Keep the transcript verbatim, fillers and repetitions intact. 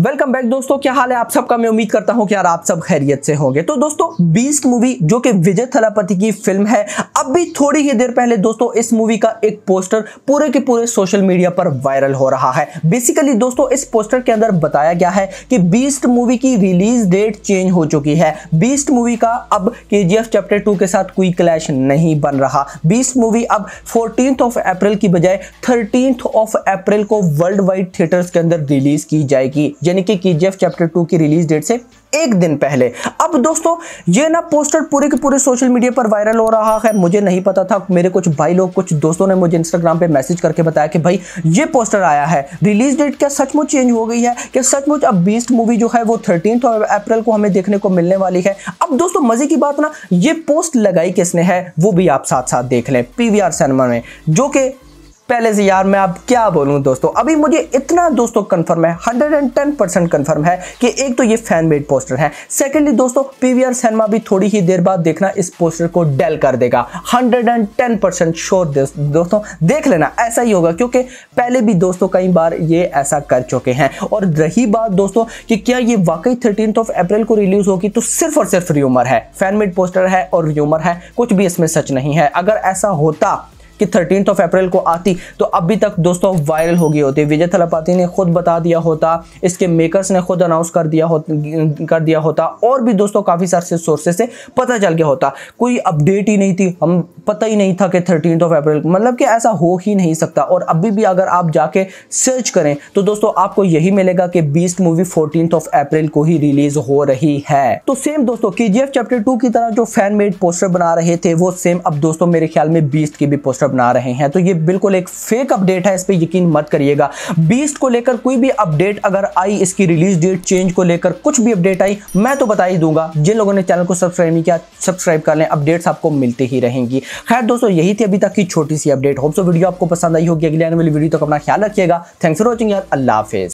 Welcome back दोस्तों, क्या हाल है आप सबका। मैं उम्मीद करता हूं कि यार आप सब खैरियत से होंगे। तो दोस्तों बीस्ट मूवी जो कि विजय थलापति की फिल्म है, अभी थोड़ी ही देर पहले दोस्तों इस मूवी का एक पोस्टर पूरे के पूरे सोशल मीडिया पर वायरल हो रहा है। बेसिकली दोस्तों इस पोस्टर के अंदर बताया गया है कि बीस्ट मूवी की रिलीज डेट चेंज हो चुकी है। बीस्ट मूवी का अब केजीएफ चैप्टर टू के साथ कोई क्लैश नहीं बन रहा। बीस्ट मूवी अब फोर्टीन्थ ऑफ अप्रैल की बजाय थर्टीन्थ ऑफ अप्रैल को वर्ल्ड वाइड थिएटर्स के अंदर रिलीज की जाएगी, यानी कि केजीएफ चैप्टर टू की रिलीज डेट से एक दिन पहले। अब दोस्तों ये ना पोस्टर पूरे के पूरे सोशल मीडिया पर वायरल हो रहा है। मुझे नहीं पता था, मेरे कुछ भाई लोग कुछ दोस्तों ने मुझे इंस्टाग्राम पे मैसेज करके बताया कि भाई ये पोस्टर आया है, रिलीज डेट क्या सचमुच चेंज हो गई है, क्या सचमुच अब बीस्ट मूवी जो है वो थर्टीन्थ अप्रैल को हमें देखने को मिलने वाली है। अब दोस्तों मजे की बात ना, ये पोस्ट लगाई किसने है वो भी आप साथ साथ देख लें, पीवीआर सिनेमा में, जो कि पहले से यार मैं आप क्या बोलूं दोस्तों, अभी मुझे इतना दोस्तों कंफर्म है, एक सौ दस परसेंट कंफर्म है कि एक तो ये फैन मेड पोस्टर है, सेकेंडली दोस्तों पीवीआर सिनेमा भी थोड़ी ही देर बाद देखना इस पोस्टर को डेल कर देगा। एक सौ दस परसेंट श्योर दोस्तों, देख लेना ऐसा ही होगा, क्योंकि पहले भी दोस्तों कई बार ये ऐसा कर चुके हैं। और रही बात दोस्तों कि क्या ये वाकई थर्टीन्थ ऑफ अप्रैल को रिलीज होगी, तो सिर्फ और सिर्फ र्यूमर है, फैन मेड पोस्टर है और र्यूमर है, कुछ भी इसमें सच नहीं है। अगर ऐसा होता कि थर्टीन्थ ऑफ अप्रैल को आती तो अभी तक दोस्तों वायरल हो गई होती, विजय थलापति ने खुद बता दिया होता, इसके मेकर्स ने खुद अनाउंस कर दिया हो कर दिया होता और भी दोस्तों काफ़ी सारे सोर्सेस से पता चल गया होता। कोई अपडेट ही नहीं थी, हम पता ही नहीं था कि थर्टीन्थ ऑफ अप्रैल, मतलब कि ऐसा हो ही नहीं सकता। और अभी भी अगर आप जाके सर्च करें तो दोस्तों आपको यही मिलेगा कि beast movie fourteenth of April को ही रिलीज हो रही है। तो सेम दोस्तों केजीएफ चैप्टर टू की तरह जो फैन मेड पोस्टर बना रहे थे वो सेम अब दोस्तों मेरे ख्याल में बीस्ट की भी पोस्टर बना रहे हैं। तो ये बिल्कुल एक फेक अपडेट है, इस पे यकीन मत करिएगा। बीस्ट को लेकर कोई भी अपडेट अगर आई, इसकी रिलीज डेट चेंज को लेकर कुछ भी अपडेट आई, मैं तो बता ही दूंगा। जिन लोगों ने चैनल को सब्सक्राइब नहीं किया सब्सक्राइब कर लें, अपडेट्स आपको मिलते ही रहेंगी। खैर दोस्तों यही थी अभी तक की छोटी सी अपडेट, होप सो वीडियो आपको पसंद आई होगी। अगले आने वाली वीडियो तक अपना ख्याल रखिएगा। थैंक्स फॉर वॉचिंग यार, अल्लाह हाफिज़।